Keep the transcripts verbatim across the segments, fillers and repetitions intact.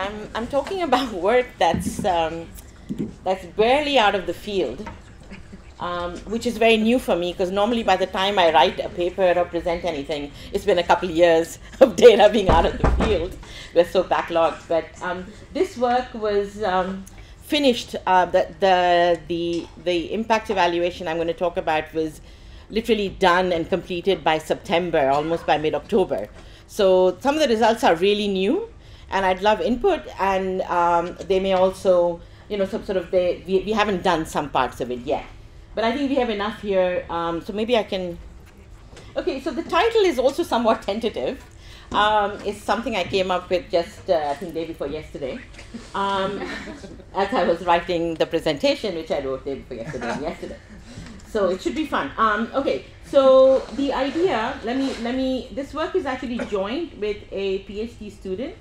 I'm, I'm talking about work that's, um, that's barely out of the field, um, which is very new for me, because normally by the time I write a paper or present anything, it's been a couple of years of data being out of the field. We're so backlogged. But um, this work was um, finished. Uh, the, the, the, the impact evaluation I'm going to talk about was literally done and completed by September, almost by mid-October. So some of the results are really new, and I'd love input, and um, they may also, you know, some sort of, they, we, we haven't done some parts of it yet. But I think we have enough here, um, so maybe I can, okay, so the title is also somewhat tentative. Um, it's something I came up with just, uh, I think, the day before yesterday, um, as I was writing the presentation, which I wrote the day before yesterday and yesterday. So it should be fun. Um, okay, so the idea, let me, let me, this work is actually joined with a PhD student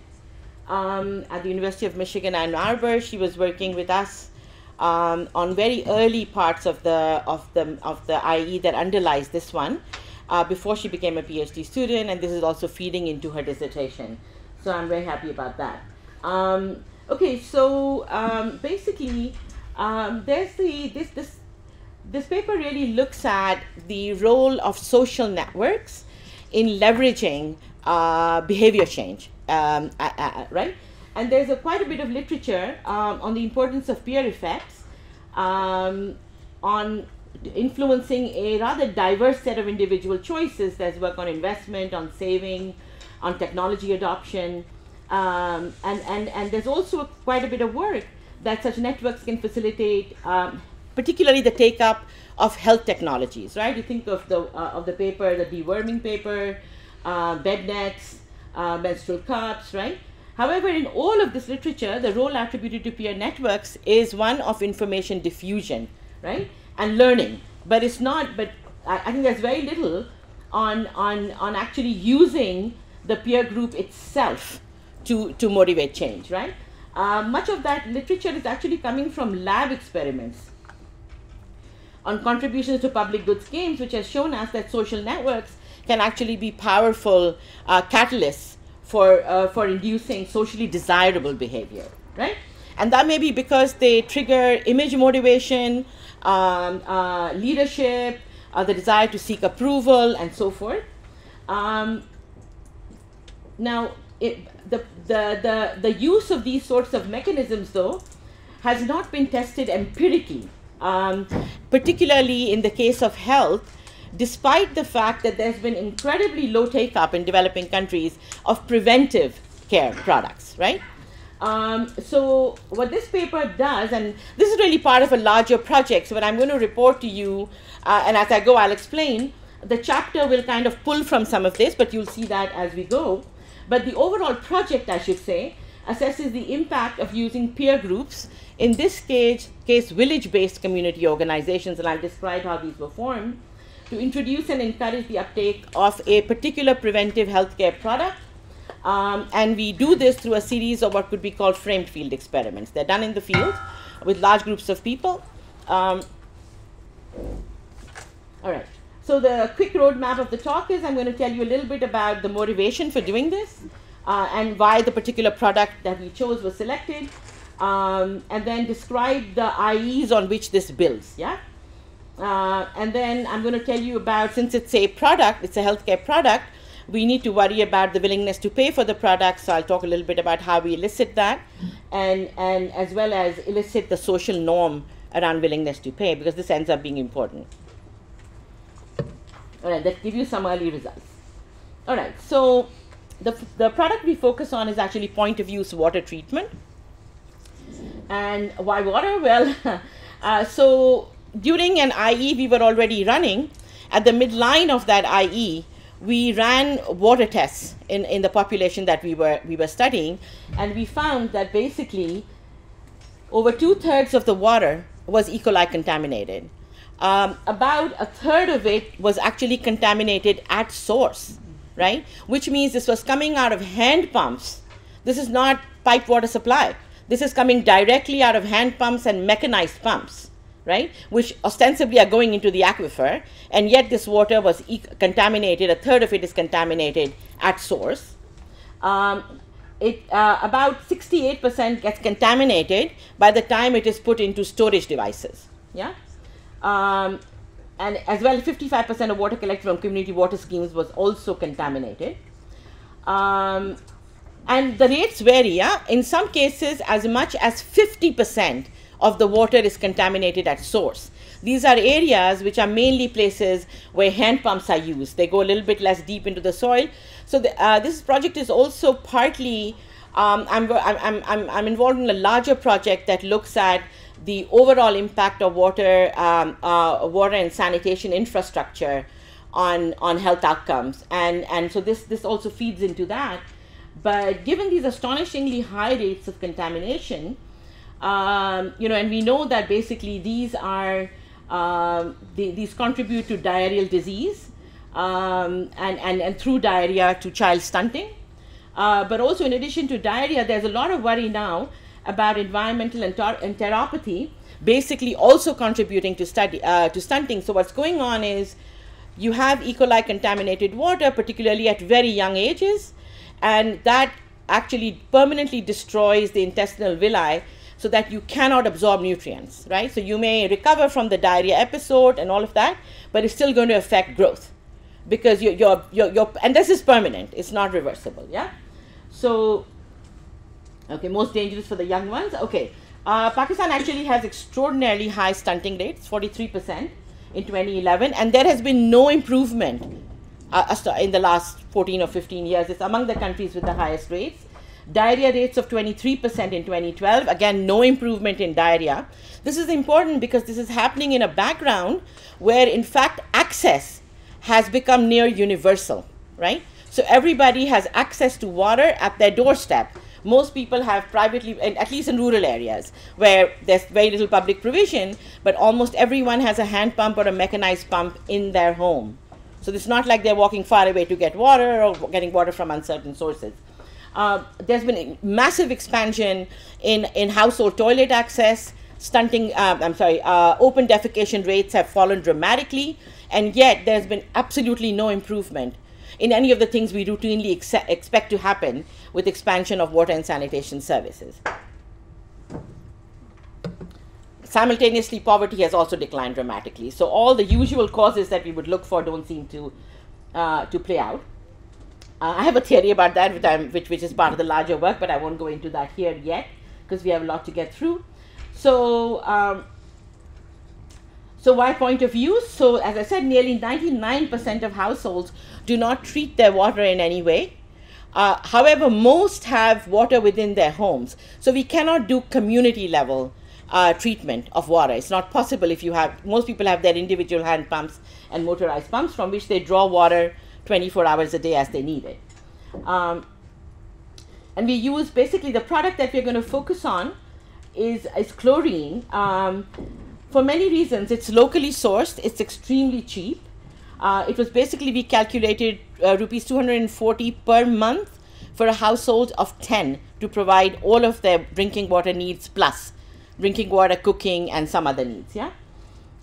um, at the University of Michigan, Ann Arbor. She was working with us um, on very early parts of the, of the, of the I E that underlies this one uh, before she became a PhD student, and this is also feeding into her dissertation. So I'm very happy about that. Um, okay, so um, basically, um, there's the, this, this, This paper really looks at the role of social networks in leveraging uh, behavior change, um, uh, uh, right? And there's a, quite a bit of literature um, on the importance of peer effects um, on influencing a rather diverse set of individual choices. There's work on investment, on saving, on technology adoption, um, and, and, and there's also quite a bit of work that such networks can facilitate um, particularly the take-up of health technologies, right? You think of the uh, of the paper, the deworming paper, uh, bed nets, uh, menstrual cups, right? However, in all of this literature, the role attributed to peer networks is one of information diffusion, right, and learning. But it's not. But I, I think there's very little on on on actually using the peer group itself to to motivate change, right? Uh, much of that literature is actually coming from lab experiments on contributions to public goods games, which has shown us that social networks can actually be powerful uh, catalysts for, uh, for inducing socially desirable behavior, right? And that may be because they trigger image motivation, um, uh, leadership, uh, the desire to seek approval, and so forth. Um, now, it, the, the, the, the use of these sorts of mechanisms, though, has not been tested empirically. Um, particularly in the case of health, despite the fact that there's been incredibly low take-up in developing countries of preventive care products, right? Um, so what this paper does, and this is really part of a larger project, so what I'm going to report to you, uh, and as I go, I'll explain, the chapter will kind of pull from some of this, but you'll see that as we go. But the overall project, I should say, assesses the impact of using peer groups, in this case, case village-based community organizations, and I'll describe how these were formed, to introduce and encourage the uptake of a particular preventive healthcare product. Um, and we do this through a series of what could be called framed field experiments. They're done in the field with large groups of people. Um, all right, so the quick roadmap of the talk is I'm going to tell you a little bit about the motivation for doing this, Uh, and why the particular product that we chose was selected, um, and then describe the I Es on which this builds, yeah? Uh, and then I'm going to tell you about, since it's a product, it's a healthcare product, we need to worry about the willingness to pay for the product, so I'll talk a little bit about how we elicit that, and, and as well as elicit the social norm around willingness to pay, because this ends up being important. All right, that gives you some early results. All right, so The, the product we focus on is actually point-of-use water treatment. And why water? Well, uh, so during an I E we were already running. At the midline of that I E, we ran water tests in, in the population that we were, we were studying. And we found that basically over two-thirds of the water was E. coli contaminated. Um, about a third of it was actually contaminated at source. Right? Which means this was coming out of hand pumps. This is not pipe water supply. This is coming directly out of hand pumps and mechanized pumps, right? Which ostensibly are going into the aquifer, and yet this water was e contaminated. A third of it is contaminated at source. Um, it uh, about sixty-eight percent gets contaminated by the time it is put into storage devices. Yeah, um, and as well, fifty-five percent of water collected from community water schemes was also contaminated. Um, and the rates vary. Yeah, in some cases, as much as fifty percent of the water is contaminated at source. These are areas which are mainly places where hand pumps are used. They go a little bit less deep into the soil. So the, uh, this project is also partly, um, I'm, I'm, I'm, I'm involved in a larger project that looks at the overall impact of water, um, uh, water and sanitation infrastructure on, on health outcomes. And, and so this, this also feeds into that. But given these astonishingly high rates of contamination, um, you know, and we know that basically these are, Uh, they, these contribute to diarrheal disease um, and, and, and through diarrhea to child stunting. Uh, but also in addition to diarrhea, there's a lot of worry now about environmental enter enteropathy basically also contributing to, study, uh, to stunting. So what's going on is you have E. coli contaminated water, particularly at very young ages, and that actually permanently destroys the intestinal villi, so that you cannot absorb nutrients, right? So you may recover from the diarrhea episode and all of that, but it's still going to affect growth because you're, you're, you're, you're and this is permanent, it's not reversible, yeah? So, okay, most dangerous for the young ones, okay. Uh, Pakistan actually has extraordinarily high stunting rates, forty-three percent in twenty eleven, and there has been no improvement uh, in the last fourteen or fifteen years. It's among the countries with the highest rates. Diarrhea rates of twenty-three percent in twenty twelve, again, no improvement in diarrhea. This is important because this is happening in a background where, in fact, access has become near universal, right? So everybody has access to water at their doorstep. Most people have privately, and at least in rural areas, where there's very little public provision, but almost everyone has a hand pump or a mechanized pump in their home. So it's not like they're walking far away to get water or getting water from uncertain sources. Uh, there's been a massive expansion in, in household toilet access, stunting, uh, I'm sorry, uh, open defecation rates have fallen dramatically, and yet there's been absolutely no improvement in any of the things we routinely ex expect to happen with expansion of water and sanitation services. Simultaneously, poverty has also declined dramatically. So all the usual causes that we would look for don't seem to, uh, to play out. Uh, I have a theory about that, which, I'm, which, which is part of the larger work, but I won't go into that here yet because we have a lot to get through. So, um, so why point of use? So, as I said, nearly ninety-nine percent of households do not treat their water in any way. Uh, however, most have water within their homes. So we cannot do community level uh, treatment of water. It's not possible if you have, most people have their individual hand pumps and motorized pumps from which they draw water twenty-four hours a day as they need it. Um, and we use basically the product that we're going to focus on is, is chlorine. Um, for many reasons, it's locally sourced, it's extremely cheap. Uh, it was basically, we calculated uh, rupees two hundred forty per month for a household of ten to provide all of their drinking water needs plus drinking water, cooking, and some other needs, yeah?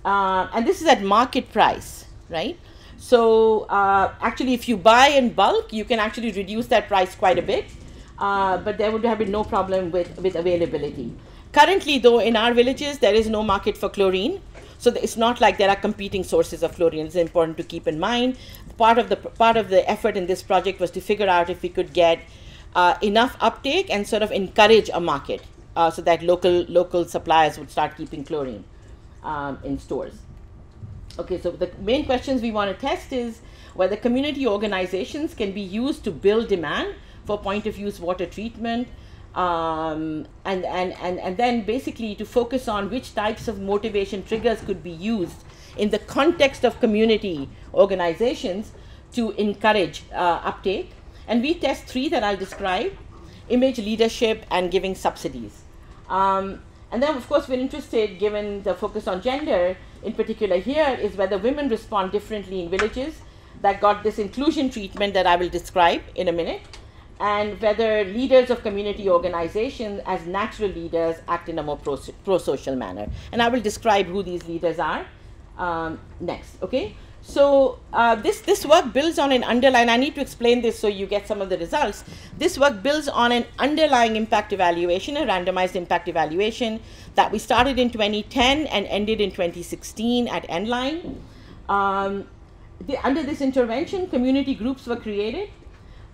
Uh, and this is at market price, right? So uh, actually, if you buy in bulk, you can actually reduce that price quite a bit, uh, but there would have been no problem with, with availability. Currently, though, in our villages, there is no market for chlorine. So it's not like there are competing sources of chlorine. It's important to keep in mind. Part of the, part of the effort in this project was to figure out if we could get uh, enough uptake and sort of encourage a market uh, so that local, local suppliers would start keeping chlorine um, in stores. Okay, so the main questions we want to test is whether community organizations can be used to build demand for point-of-use water treatment, um, and, and, and, and then basically to focus on which types of motivation triggers could be used in the context of community organizations to encourage uh, uptake. And we test three that I'll describe: image, leadership, and giving subsidies. Um, and then, of course, we're interested, given the focus on gender, in particular here, is whether women respond differently in villages that got this inclusion treatment that I will describe in a minute, and whether leaders of community organizations as natural leaders act in a more pro-social manner. And I will describe who these leaders are um, next, okay? So uh, this, this work builds on an underlying, I need to explain this so you get some of the results. This work builds on an underlying impact evaluation, a randomized impact evaluation that we started in twenty ten and ended in twenty sixteen at N line. Um, the, under this intervention, community groups were created.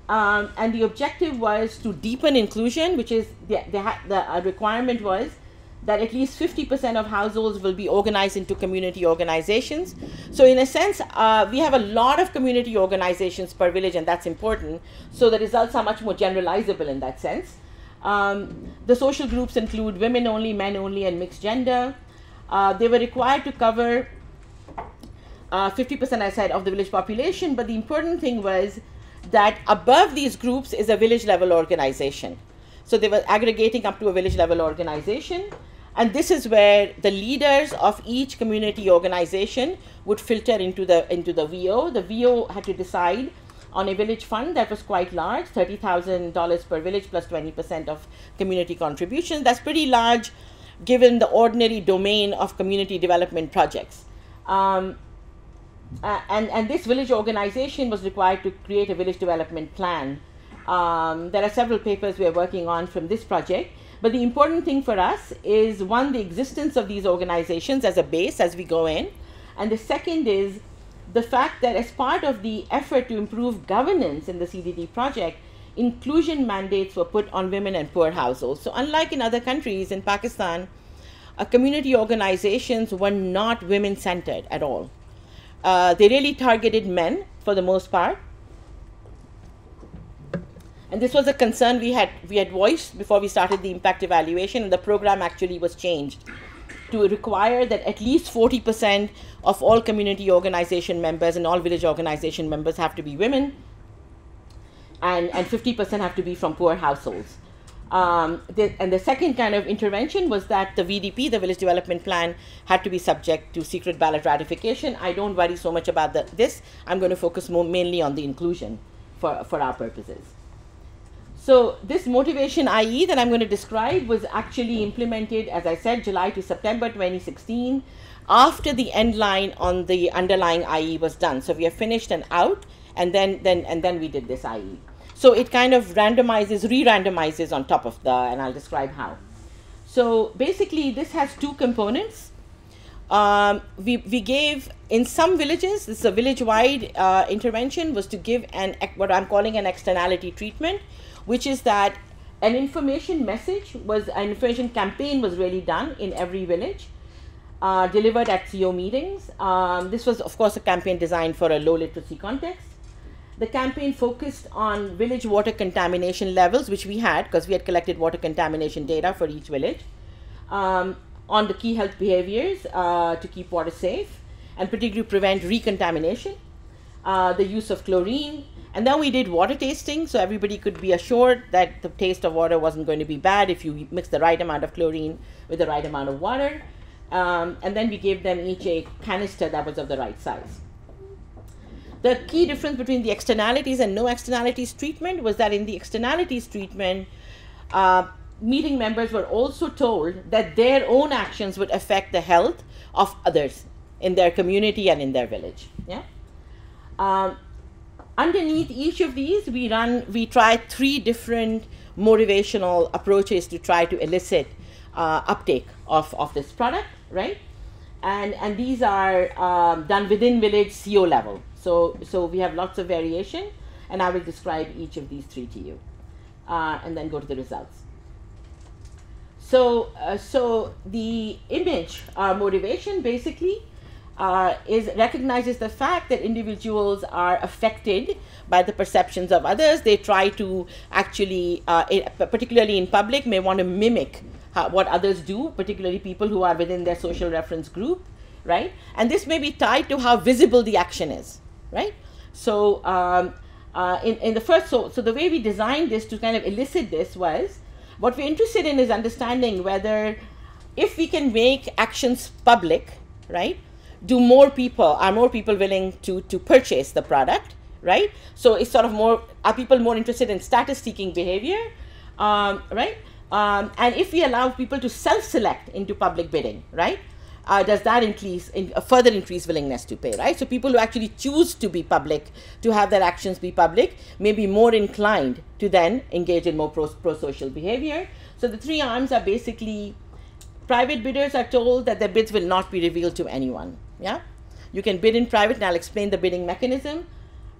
Um, and the objective was to deepen inclusion, which is the, the, the requirement was that at least fifty percent of households will be organized into community organizations. So in a sense, uh, we have a lot of community organizations per village, and that's important. So the results are much more generalizable in that sense. Um, the social groups include women only, men only, and mixed gender. Uh, they were required to cover uh, fifty percent, I said, of the village population, but the important thing was that above these groups is a village level organization. So they were aggregating up to a village level organization. And this is where the leaders of each community organization would filter into the, into the V O. The V O had to decide on a village fund that was quite large, thirty thousand dollars per village plus twenty percent of community contributions. That's pretty large given the ordinary domain of community development projects. Um, uh, and, and this village organization was required to create a village development plan. Um, there are several papers we are working on from this project. But the important thing for us is, one, the existence of these organizations as a base as we go in. And the second is the fact that as part of the effort to improve governance in the C D D project, inclusion mandates were put on women and poor households. So unlike in other countries, in Pakistan, uh, community organizations were not women-centered at all. Uh, they really targeted men for the most part. And this was a concern we had, we had voiced before we started the impact evaluation, and the program actually was changed to require that at least forty percent of all community organization members and all village organization members have to be women, and fifty percent have to be from poor households. Um, the, and the second kind of intervention was that the V D P, the Village Development Plan, had to be subject to secret ballot ratification. I don't worry so much about the, this. I'm going to focus more mainly on the inclusion for, for our purposes. So this motivation I E that I'm going to describe was actually implemented, as I said, July to September twenty sixteen, after the end line on the underlying I E was done. So we have finished and out, and then, then, and then we did this I E. So it kind of randomizes, re-randomizes on top of the, and I'll describe how. So basically this has two components. Um, we, we gave, in some villages, this is a village-wide uh, intervention, was to give an, what I'm calling an externality treatment, which is that an information message was, an information campaign was really done in every village, uh, delivered at C O meetings. Um, this was, of course, a campaign designed for a low literacy context. The campaign focused on village water contamination levels, which we had, because we had collected water contamination data for each village, um, on the key health behaviors uh, to keep water safe, and particularly prevent recontamination, uh, the use of chlorine. And then we did water tasting, so everybody could be assured that the taste of water wasn't going to be bad if you mix the right amount of chlorine with the right amount of water. Um, and then we gave them each a canister that was of the right size. The key difference between the externalities and no externalities treatment was that in the externalities treatment, uh, meeting members were also told that their own actions would affect the health of others in their community and in their village. Yeah. Um, Underneath each of these, we run, we try three different motivational approaches to try to elicit uh, uptake of, of this product, right? And, and these are um, done within village C O level. So, so we have lots of variation, and I will describe each of these three to you, uh, and then go to the results. So, uh, so the image uh, motivation basically Uh, is recognizes the fact that individuals are affected by the perceptions of others. They try to actually, uh, it, particularly in public, may want to mimic how, what others do, particularly people who are within their social reference group, right? And this may be tied to how visible the action is, right? So um, uh, in, in the first, so, so the way we designed this to kind of elicit this was, what we're interested in is understanding whether, if we can make actions public, right? Do more people, are more people willing to, to purchase the product, right? So it's sort of more, are people more interested in status-seeking behavior, um, right? Um, and if we allow people to self-select into public bidding, right? uh, does that increase in, uh, further increase willingness to pay, right? So people who actually choose to be public, to have their actions be public, may be more inclined to then engage in more pro, pro-social behavior. So the three arms are basically private bidders are told that their bids will not be revealed to anyone. Yeah, you can bid in private, and I'll explain the bidding mechanism.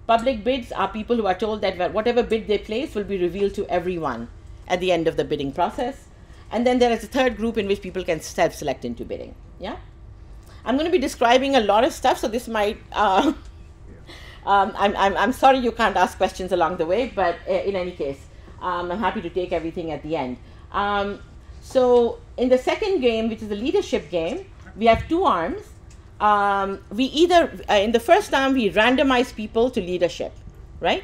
Public bids are people who are told that whatever bid they place will be revealed to everyone at the end of the bidding process. And then there is a third group in which people can self-select into bidding. Yeah, I'm going to be describing a lot of stuff, so this might. Uh, um, I'm, I'm I'm sorry you can't ask questions along the way, but uh, in any case, um, I'm happy to take everything at the end. Um, so in the second game, which is the leadership game, we have two arms. Um, we either, uh, in the first time, we randomize people to leadership, right?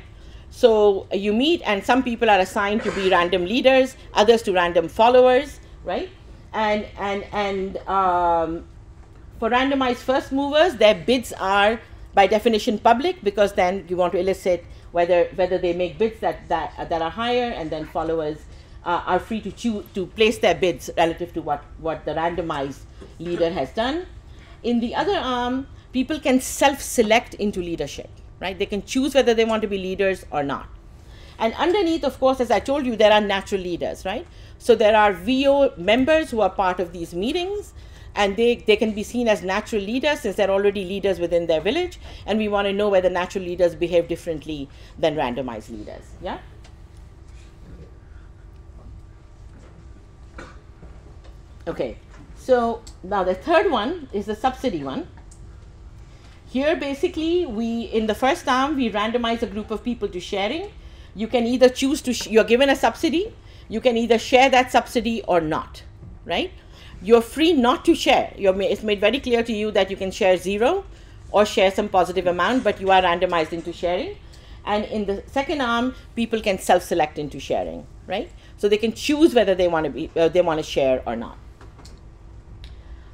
So uh, you meet and some people are assigned to be random leaders, others to random followers, right? And, and, and um, for randomized first movers, their bids are by definition public, because then you want to elicit whether, whether they make bids that, that, uh, that are higher, and then followers uh, are free to choose to place their bids relative to what, what the randomized leader has done. In the other arm, people can self-select into leadership, right? They can choose whether they want to be leaders or not. And underneath, of course, as I told you, there are natural leaders, right? So there are V O members who are part of these meetings, and they, they can be seen as natural leaders since they're already leaders within their village, and we want to know whether natural leaders behave differently than randomized leaders, yeah? Okay. So now the third one is the subsidy one. Here basically we, in the first arm, we randomize a group of people to sharing. You can either choose to, sh you're given a subsidy, you can either share that subsidy or not, right? You're free not to share. You're ma it's made very clear to you that you can share zero or share some positive amount, but you are randomized into sharing. And in the second arm, people can self-select into sharing, right? So they can choose whether they want to be, uh, they want to share or not.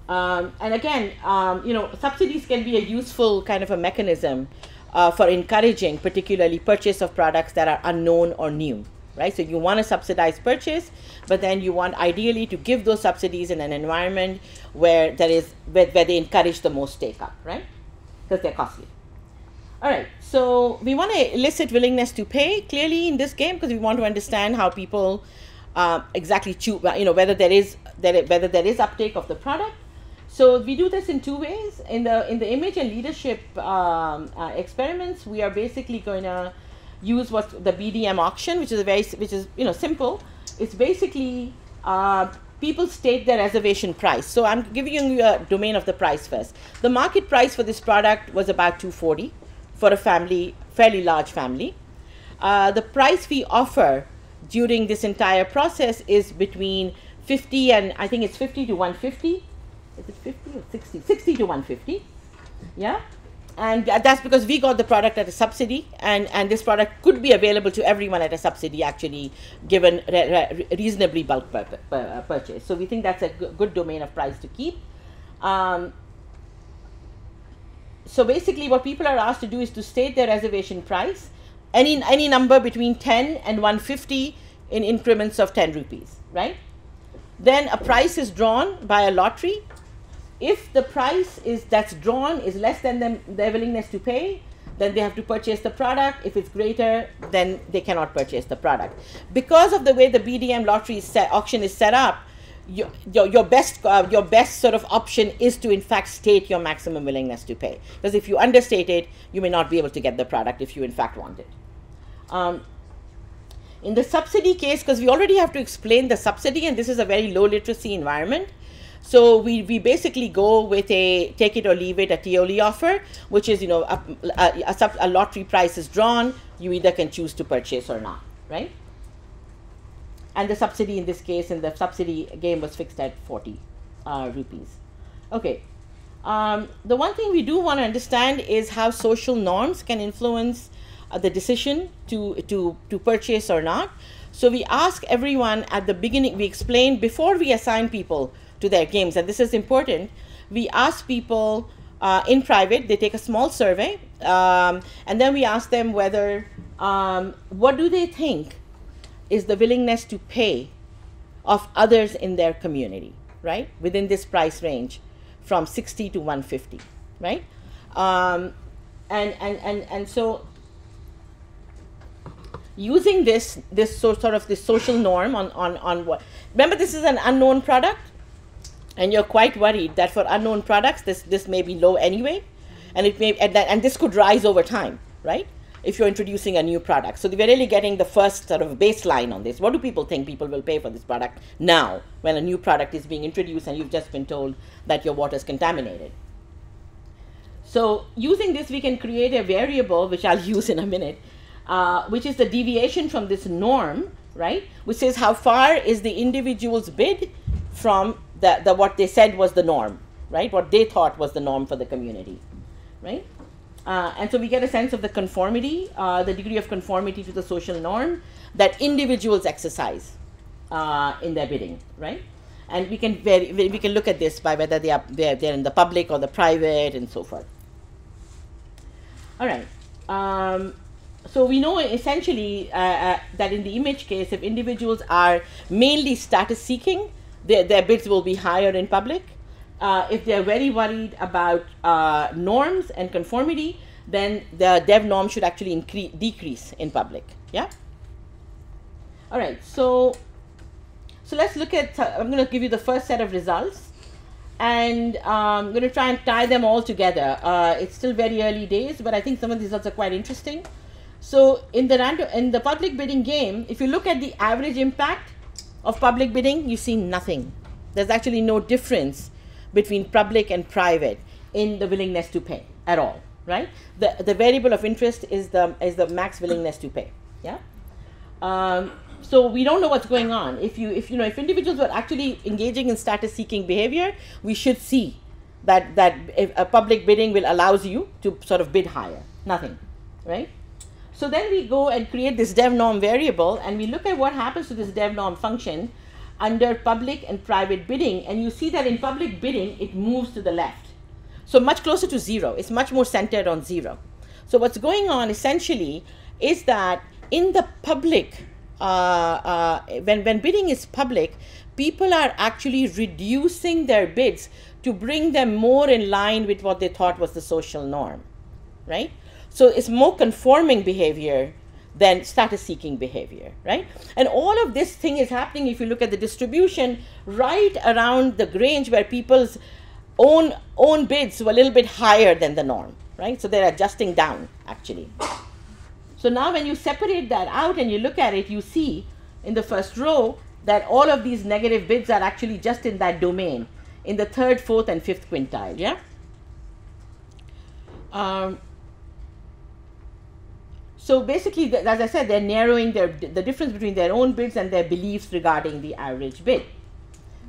Um, and again, um, you know, subsidies can be a useful kind of a mechanism uh, for encouraging particularly purchase of products that are unknown or new, right? So you want to subsidize purchase, but then you want ideally to give those subsidies in an environment where there is, where, where they encourage the most take up, right? Because they're costly. All right, so we want to elicit willingness to pay clearly in this game, because we want to understand how people uh, exactly choose, you know, whether there is, there, whether there is uptake of the product. So we do this in two ways. In the in the image and leadership um, uh, experiments, we are basically going to use what's the B D M auction, which is a very which is you know simple. It's basically uh, people state their reservation price. So I'm giving you a domain of the price first. The market price for this product was about two forty for a family, fairly large family. Uh, the price we offer during this entire process is between fifty and I think it's fifty to one fifty. Is it fifty or sixty? sixty to one fifty, yeah? And that's because we got the product at a subsidy, and, and this product could be available to everyone at a subsidy, actually, given re re reasonably bulk pur pur purchase. So we think that's a good domain of price to keep. Um, so basically what people are asked to do is to state their reservation price, any, any number between ten and one fifty in increments of ten rupees, right? Then a price is drawn by a lottery. If the price is that's drawn is less than them, their willingness to pay, then they have to purchase the product. If it's greater, then they cannot purchase the product. Because of the way the B D M lottery is set, auction is set up, you, your, your, best, uh, your best sort of option is to in fact state your maximum willingness to pay. Because if you understate it, you may not be able to get the product if you in fact want it. Um, In the subsidy case, because we already have to explain the subsidy, and this is a very low literacy environment, so we, we basically go with a take it or leave it, a TOLE offer, which is, you know, a, a, a, sub, a lottery price is drawn, you either can choose to purchase or not, right? And the subsidy in this case, in the subsidy game, was fixed at forty uh, rupees. Okay, um, the one thing we do want to understand is how social norms can influence the decision to, to, to purchase or not. So we ask everyone at the beginning, we explain before we assign people to their games, and this is important, we ask people uh, in private, they take a small survey, um, and then we ask them whether, um, what do they think is the willingness to pay of others in their community, right? Within this price range from sixty to one fifty, right? Um, and, and, and, and so using this, this so, sort of this social norm on, on, on what, remember this is an unknown product, and you're quite worried that for unknown products, this, this may be low anyway, and it may, and, that, and this could rise over time, right? If you're introducing a new product. So we're really getting the first sort of baseline on this. What do people think people will pay for this product now when a new product is being introduced and you've just been told that your water is contaminated? So using this, we can create a variable, which I'll use in a minute, uh, which is the deviation from this norm, right? Which says how far is the individual's bid from the, the what they said was the norm, right? What they thought was the norm for the community, right? Uh, and so we get a sense of the conformity, uh, the degree of conformity to the social norm that individuals exercise uh, in their bidding, right? And we can very, we can look at this by whether they are they're, they're in the public or the private and so forth. All right. Um, so we know essentially uh, uh, that in the image case, if individuals are mainly status seeking, their, their bids will be higher in public. Uh, if they're very worried about uh, norms and conformity, then the dev norm should actually increase, decrease in public. Yeah. All right. So, so let's look at. Uh, I'm going to give you the first set of results, and um, I'm going to try and tie them all together. Uh, it's still very early days, but I think some of these results are quite interesting. So, in the random, in the public bidding game, if you look at the average impact of public bidding, you see nothing. There's actually no difference between public and private in the willingness to pay at all, right? The, the variable of interest is the, is the max willingness to pay, yeah? Um, so we don't know what's going on. If, you, if, you know, if individuals were actually engaging in status-seeking behavior, we should see that, that if a public bidding will allows you to sort of bid higher, nothing, right? So then we go and create this dev norm variable, and we look at what happens to this dev norm function under public and private bidding, and you see that in public bidding, it moves to the left. So much closer to zero, it's much more centered on zero. So what's going on essentially is that in the public, uh, uh, when, when bidding is public, people are actually reducing their bids to bring them more in line with what they thought was the social norm, right? So it's more conforming behavior than status-seeking behavior, right? And all of this thing is happening if you look at the distribution right around the range where people's own, own bids were a little bit higher than the norm, right? So they're adjusting down, actually. So now when you separate that out and you look at it, you see in the first row that all of these negative bids are actually just in that domain, in the third, fourth, and fifth quintile, yeah? Um, So basically, as I said, they're narrowing their, the difference between their own bids and their beliefs regarding the average bid,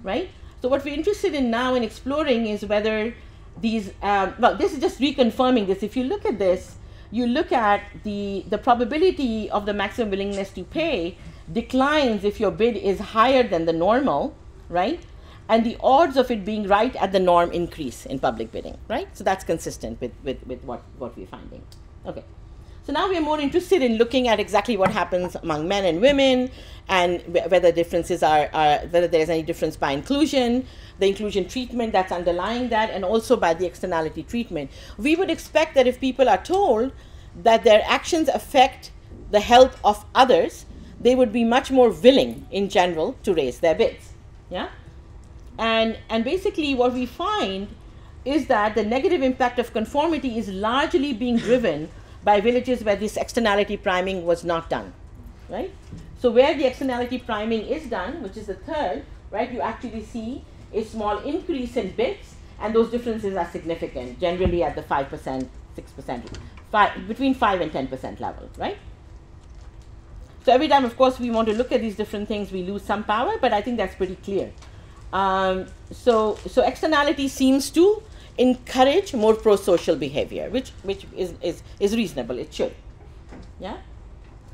right? So what we're interested in now in exploring is whether these, um, well, this is just reconfirming this. If you look at this, you look at the, the probability of the maximum willingness to pay declines if your bid is higher than the normal, right? And the odds of it being right at the norm increase in public bidding, right? So that's consistent with, with, with what, what we're finding. Okay. So now we're more interested in looking at exactly what happens among men and women, and whether differences are, are whether there's any difference by inclusion, the inclusion treatment that's underlying that, and also by the externality treatment. We would expect that if people are told that their actions affect the health of others, they would be much more willing in general to raise their bids. Yeah? And, and basically what we find is that the negative impact of conformity is largely being driven by villages where this externality priming was not done, right? So where the externality priming is done, which is the third, right, you actually see a small increase in bids, and those differences are significant, generally at the five percent, six percent, between five and ten percent level, right? So every time, of course, we want to look at these different things, we lose some power, but I think that's pretty clear. Um, so, so externality seems to encourage more pro-social behavior, which which is, is, is reasonable, it should, yeah?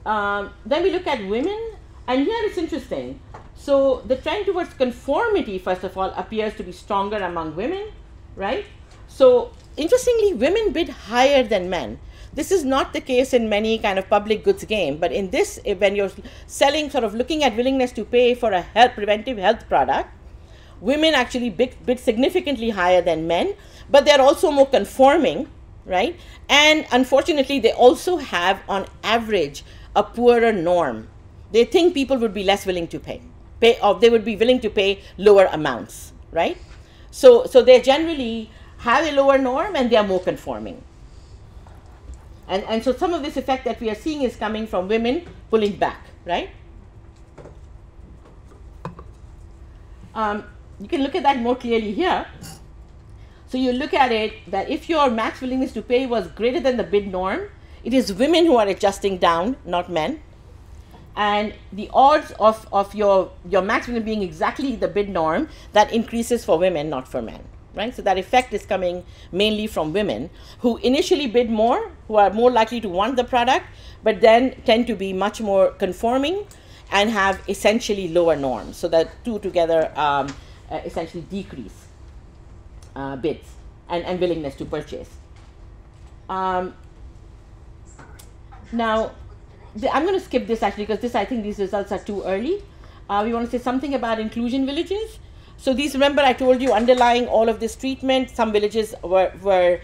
Um, then we look at women, and here it's interesting. So the trend towards conformity, first of all, appears to be stronger among women, right? So interestingly, women bid higher than men. This is not the case in many kind of public goods game, but in this, when you're selling, sort of looking at willingness to pay for a health, preventive health product, women actually bit, bit significantly higher than men, but they're also more conforming, right? And unfortunately, they also have, on average, a poorer norm. They think people would be less willing to pay, pay or they would be willing to pay lower amounts, right? So, so they generally have a lower norm and they are more conforming. And, and so some of this effect that we are seeing is coming from women pulling back, right? Um, you can look at that more clearly here. So you look at it that if your max willingness to pay was greater than the bid norm, it is women who are adjusting down, not men. And the odds of, of your, your max willingness being exactly the bid norm, that increases for women, not for men, right? So that effect is coming mainly from women who initially bid more, who are more likely to want the product, but then tend to be much more conforming and have essentially lower norms. So that two together um, uh, essentially decrease uh, bids and, and willingness to purchase. Um, now, the, I'm going to skip this actually because this, I think these results are too early. Uh, we want to say something about inclusion villages. So these, remember I told you, underlying all of this treatment, some villages were, were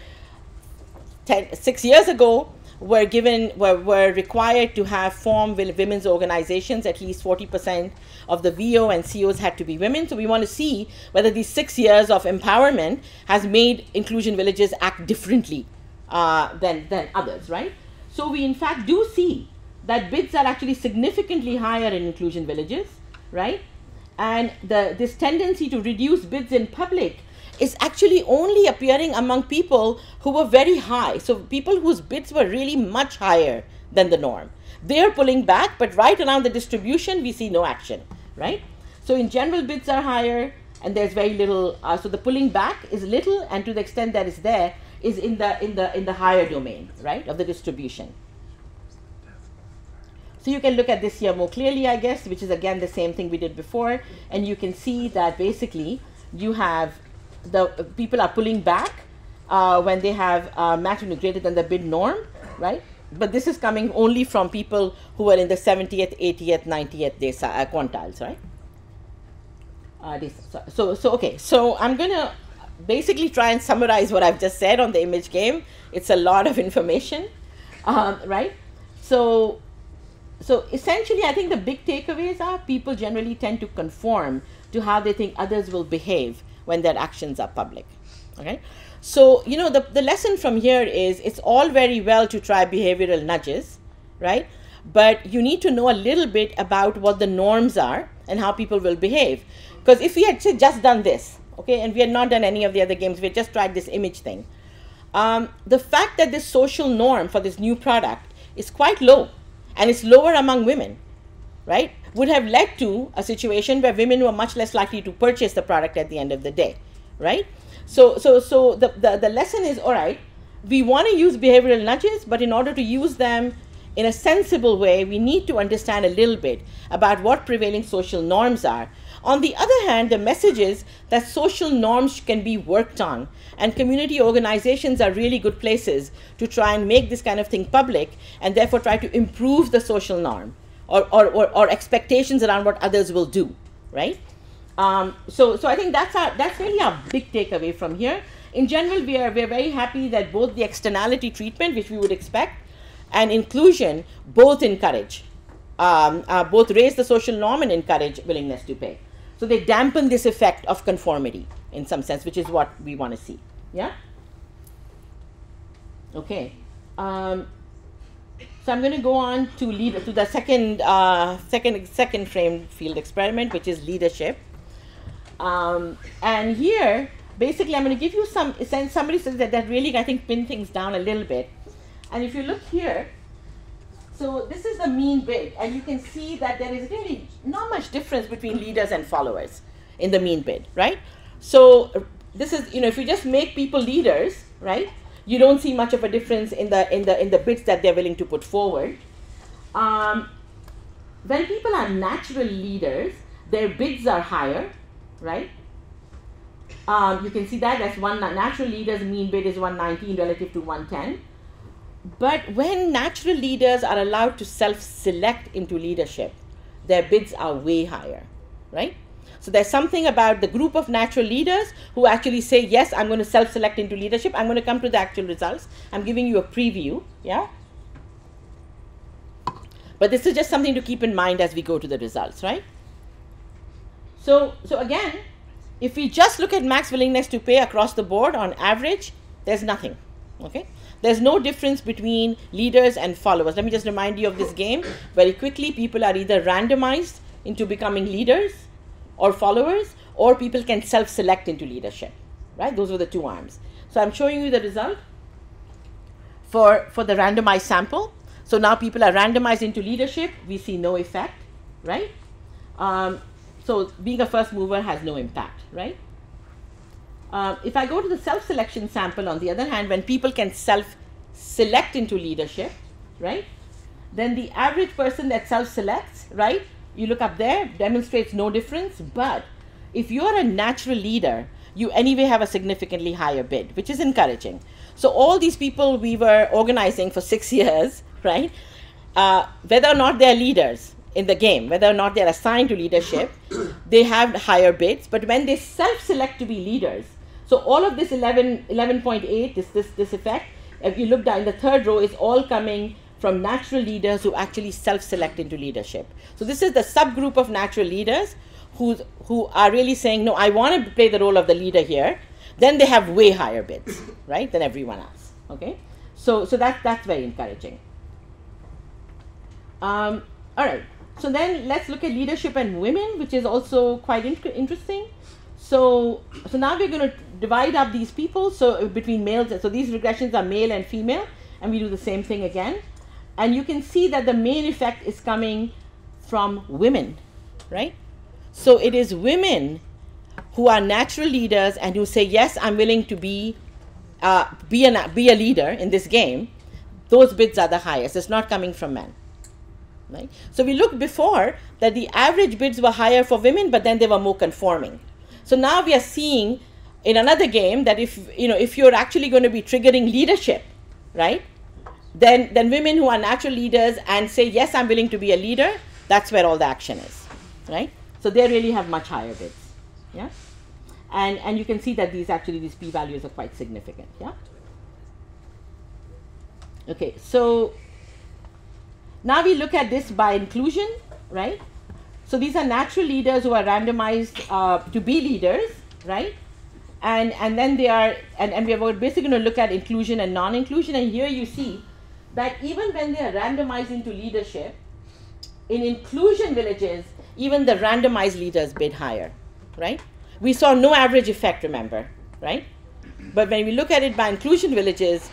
ten, six years ago, were given, were, were required to have formed women's organizations. At least forty percent of the V O and C Os had to be women. So we want to see whether these six years of empowerment has made inclusion villages act differently uh, than, than others, right? So we in fact do see that bids are actually significantly higher in inclusion villages, right? And the, this tendency to reduce bids in public is actually only appearing among people who were very high. So people whose bids were really much higher than the norm. They are pulling back, but right around the distribution, we see no action, right? So in general, bids are higher and there's very little, uh, so the pulling back is little, and to the extent that is there is in the, in the, in the higher domain, right, of the distribution. So you can look at this here more clearly, I guess, which is again the same thing we did before. And you can see that basically you have the people are pulling back uh, when they have uh, max greater than the bid norm, right? But this is coming only from people who are in the seventieth, eightieth, ninetieth desa, quantiles, right? Uh, desa. So, so, okay, so I'm going to basically try and summarize what I've just said on the image game. It's a lot of information, um, right? So, so essentially, I think the big takeaways are people generally tend to conform to how they think others will behave when their actions are public, okay? So, you know, the, the lesson from here is it's all very well to try behavioral nudges, right? But you need to know a little bit about what the norms are and how people will behave. Because if we had just done this, okay, and we had not done any of the other games, we had just tried this image thing. Um, the fact that this social norm for this new product is quite low, and it's lower among women, right, would have led to a situation where women were much less likely to purchase the product at the end of the day, right? So, so, so the, the, the lesson is, all right, we want to use behavioral nudges, but in order to use them in a sensible way, we need to understand a little bit about what prevailing social norms are. On the other hand, the message is that social norms can be worked on, and community organizations are really good places to try and make this kind of thing public, and therefore try to improve the social norm. Or, or, or expectations around what others will do, right? Um, so, so I think that's, our, that's really our big takeaway from here. In general, we are, we are very happy that both the externality treatment, which we would expect, and inclusion both encourage, um, uh, both raise the social norm and encourage willingness to pay. So they dampen this effect of conformity in some sense, which is what we want to see, yeah? Okay. Um, So I'm going to go on to lead to the second, uh, second, second frame field experiment, which is leadership. Um, and here, basically, I'm going to give you some sense. Somebody says that that really, I think, pin things down a little bit. And if you look here, so this is the mean bid, and you can see that there is really not much difference between leaders and followers in the mean bid, right? So this is, you know, if you just make people leaders, right? You don't see much of a difference in the in the in the bids that they're willing to put forward. Um, when people are natural leaders, their bids are higher, right? Um, you can see that that's one natural leaders' mean bid is one nineteen relative to one ten. But when natural leaders are allowed to self-select into leadership, their bids are way higher, right? So there's something about the group of natural leaders who actually say, yes, I'm going to self-select into leadership. I'm going to come to the actual results. I'm giving you a preview, yeah? But this is just something to keep in mind as we go to the results, right? So, so again, if we just look at max willingness to pay across the board on average, there's nothing, okay? There's no difference between leaders and followers. Let me just remind you of this game. Very quickly, people are either randomized into becoming leaders or followers, or people can self-select into leadership, right? Those were the two arms. So I'm showing you the result for, for the randomized sample. So now people are randomized into leadership. We see no effect, right? Um, so being a first mover has no impact, right? Uh, if I go to the self-selection sample, on the other hand, when people can self-select into leadership, right? Then the average person that self-selects, right? You look up there, demonstrates no difference. But if you're a natural leader, you anyway have a significantly higher bid, which is encouraging. So all these people we were organizing for six years, right? Uh, whether or not they're leaders in the game, whether or not they're assigned to leadership, they have higher bids. But when they self-select to be leaders, so all of this eleven, eleven point eight, this, this, this effect, if you look down in the third row, it's all coming from natural leaders who actually self-select into leadership. So this is the subgroup of natural leaders who, who are really saying, no, I want to play the role of the leader here. Then they have way higher bids, right, than everyone else, okay? So, so that, that's very encouraging. Um, all right, so then let's look at leadership and women, which is also quite in interesting. So, so now we're going to divide up these people, so between males, so these regressions are male and female, and we do the same thing again. And you can see that the main effect is coming from women, right? So it is women who are natural leaders and who say, yes, I'm willing to be, uh, be, an, be a leader in this game. Those bids are the highest. It's not coming from men, right? So we looked before that the average bids were higher for women, but then they were more conforming. So now we are seeing in another game that if, you know, if you're actually going to be triggering leadership, right? Then, then women who are natural leaders and say, yes, I'm willing to be a leader, that's where all the action is, right? So they really have much higher bids, yeah? And, and you can see that these actually, these p-values are quite significant, yeah? Okay, so now we look at this by inclusion, right? So these are natural leaders who are randomized uh, to be leaders, right? And, and then they are, and, and we are basically going to look at inclusion and non-inclusion, and here you see that even when they are randomized into leadership, in inclusion villages, even the randomized leaders bid higher, right? We saw no average effect, remember, right? But when we look at it by inclusion villages,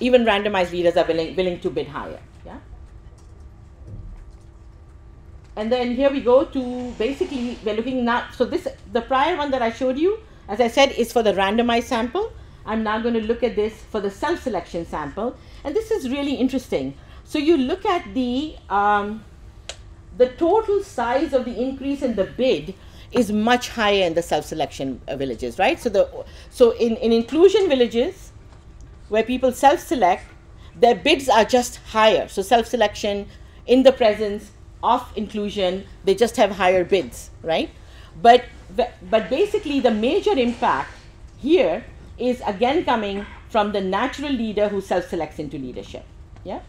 even randomized leaders are willing, willing to bid higher, yeah? And then here we go to, basically, we're looking now, so this, the prior one that I showed you, as I said, is for the randomized sample. I'm now going to look at this for the self-selection sample. And this is really interesting. So you look at the, um, the total size of the increase in the bid is much higher in the self-selection uh, villages, right? So, the, so in, in inclusion villages, where people self-select, their bids are just higher. So self-selection in the presence of inclusion, they just have higher bids, right? But, but basically, the major impact here is again coming from the natural leader who self-selects into leadership, yeah?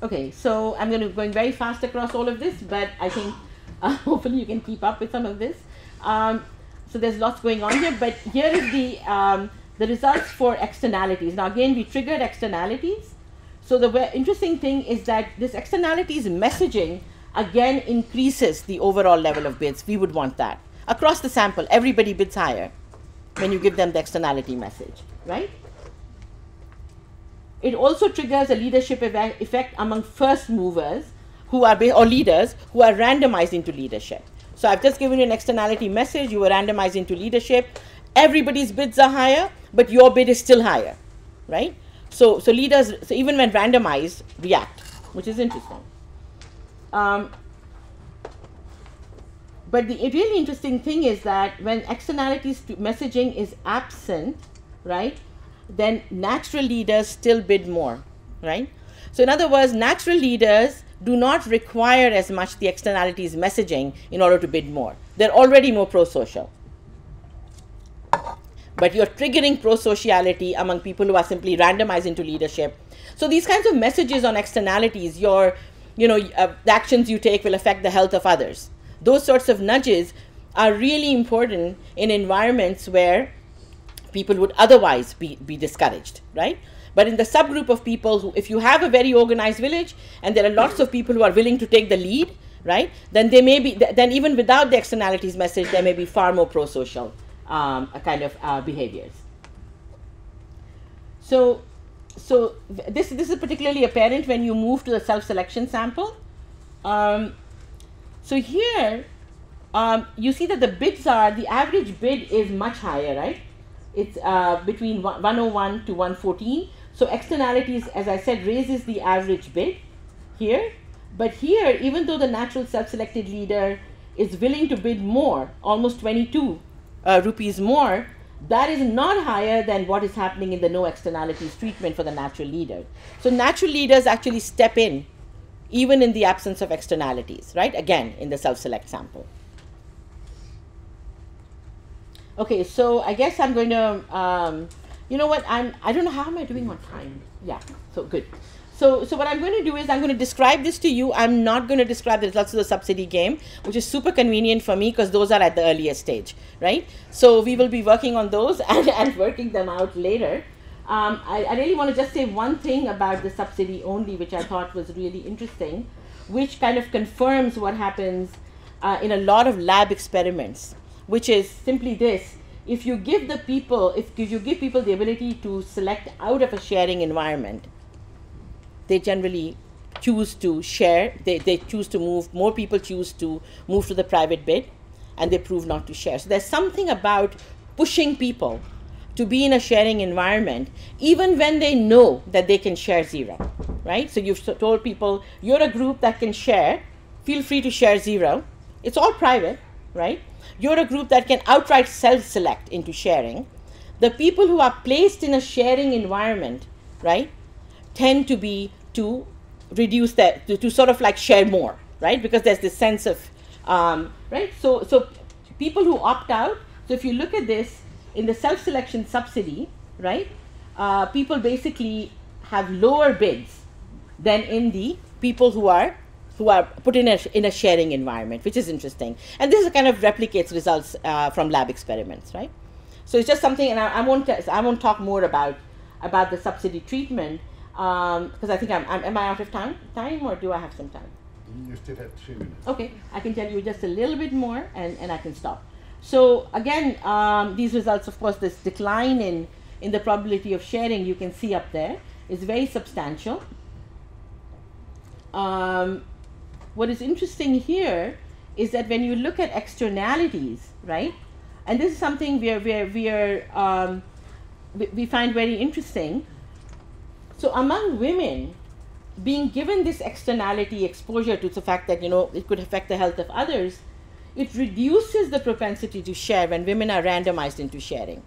Okay, so I'm going to going very fast across all of this, but I think uh, hopefully you can keep up with some of this. Um, so there's lots going on here, but here is the, um, the results for externalities. Now again, we triggered externalities. So the interesting thing is that this externalities messaging, again, increases the overall level of bids. We would want that. Across the sample, everybody bids higher when you give them the externality message, right? It also triggers a leadership ev- effect among first movers who are, or leaders who are randomized into leadership. So I've just given you an externality message. You were randomized into leadership. Everybody's bids are higher, but your bid is still higher, right? So, so leaders, so even when randomized, react, which is interesting. Um, but the really interesting thing is that when externalities to messaging is absent, right, then natural leaders still bid more, right? So in other words, natural leaders do not require as much the externalities messaging in order to bid more. They're already more pro-social. But you're triggering pro-sociality among people who are simply randomized into leadership. So these kinds of messages on externalities, your, you know, uh, the actions you take will affect the health of others. Those sorts of nudges are really important in environments where people would otherwise be, be discouraged, right? But in the subgroup of people who, if you have a very organized village and there are lots of people who are willing to take the lead, right, then they may be, then even without the externalities message, there may be far more pro-social um, kind of uh, behaviors. So, so this, this is particularly apparent when you move to the self-selection sample. Um, so here, um, you see that the bids are, the average bid is much higher, right? It's uh, between one oh one to one fourteen. So externalities, as I said, raises the average bid here. But here, even though the natural self-selected leader is willing to bid more, almost twenty-two uh, rupees more, that is not higher than what is happening in the no externalities treatment for the natural leader. So natural leaders actually step in, even in the absence of externalities, right? Again, in the self-select sample. Okay, so I guess I'm going to, um, you know what, I'm, I don't know how am I doing on time. Yeah, so good. So, so what I'm going to do is I'm going to describe this to you. I'm not going to describe the results of the subsidy game, which is super convenient for me because those are at the earliest stage, right? So we will be working on those and, and working them out later. Um, I, I really want to just say one thing about the subsidy only, which I thought was really interesting, which kind of confirms what happens uh, in a lot of lab experiments, which is simply this: if you give the people, if you give people the ability to select out of a sharing environment, they generally choose to share, they, they choose to move, more people choose to move to the private bid, and they prove not to share. So there's something about pushing people to be in a sharing environment, even when they know that they can share zero, right? So you've told people, you're a group that can share, feel free to share zero. It's all private, right? You're a group that can outright self-select into sharing. The people who are placed in a sharing environment, right, tend to be to reduce that, to, to sort of like share more, right? Because there's this sense of, um, right? So, so people who opt out, so if you look at this, in the self-selection subsidy, right, uh, people basically have lower bids than in the people who are who are put in a, in a sharing environment, which is interesting. And this is kind of replicates results uh, from lab experiments, right? So it's just something, and I, I, won't, I won't talk more about, about the subsidy treatment, because um, I think I'm, I'm, am I out of time, time, or do I have some time? You still have three minutes. Okay, I can tell you just a little bit more, and, and I can stop. So again, um, these results, of course, this decline in, in the probability of sharing you can see up there is very substantial. Um, What is interesting here is that when you look at externalities, right, and this is something we are, we are, we, are, um, we, we find very interesting. So among women, being given this externality exposure to the fact that, you know, it could affect the health of others, it reduces the propensity to share when women are randomized into sharing,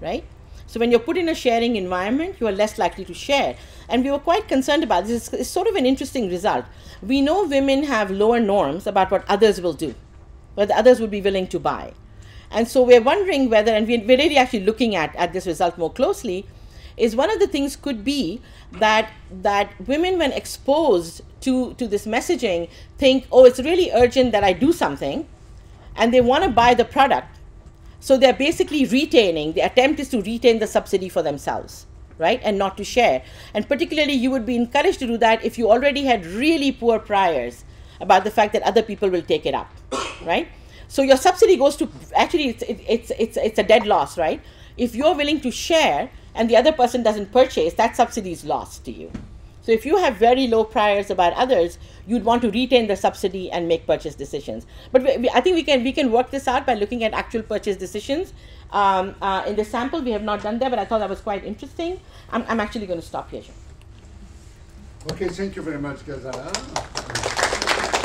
right? So when you're put in a sharing environment, you are less likely to share. And we were quite concerned about this. It's sort of an interesting result. We know women have lower norms about what others will do, what others would be willing to buy. And so we're wondering whether, and we're really actually looking at, at this result more closely, is one of the things could be that, that women, when exposed to, to this messaging, think, oh, it's really urgent that I do something, and they want to buy the product. So they're basically retaining, the attempt is to retain the subsidy for themselves, right, and not to share. And particularly you would be encouraged to do that if you already had really poor priors about the fact that other people will take it up, right? So your subsidy goes to, actually it's, it, it's, it's, it's a dead loss, right? If you're willing to share and the other person doesn't purchase, that subsidy is lost to you. So if you have very low priors about others, you'd want to retain the subsidy and make purchase decisions. But we, we, I think we can, we can work this out by looking at actual purchase decisions. Um, uh, in the sample, we have not done that, but I thought that was quite interesting. I'm, I'm actually going to stop here. Okay, thank you very much, Ghazala.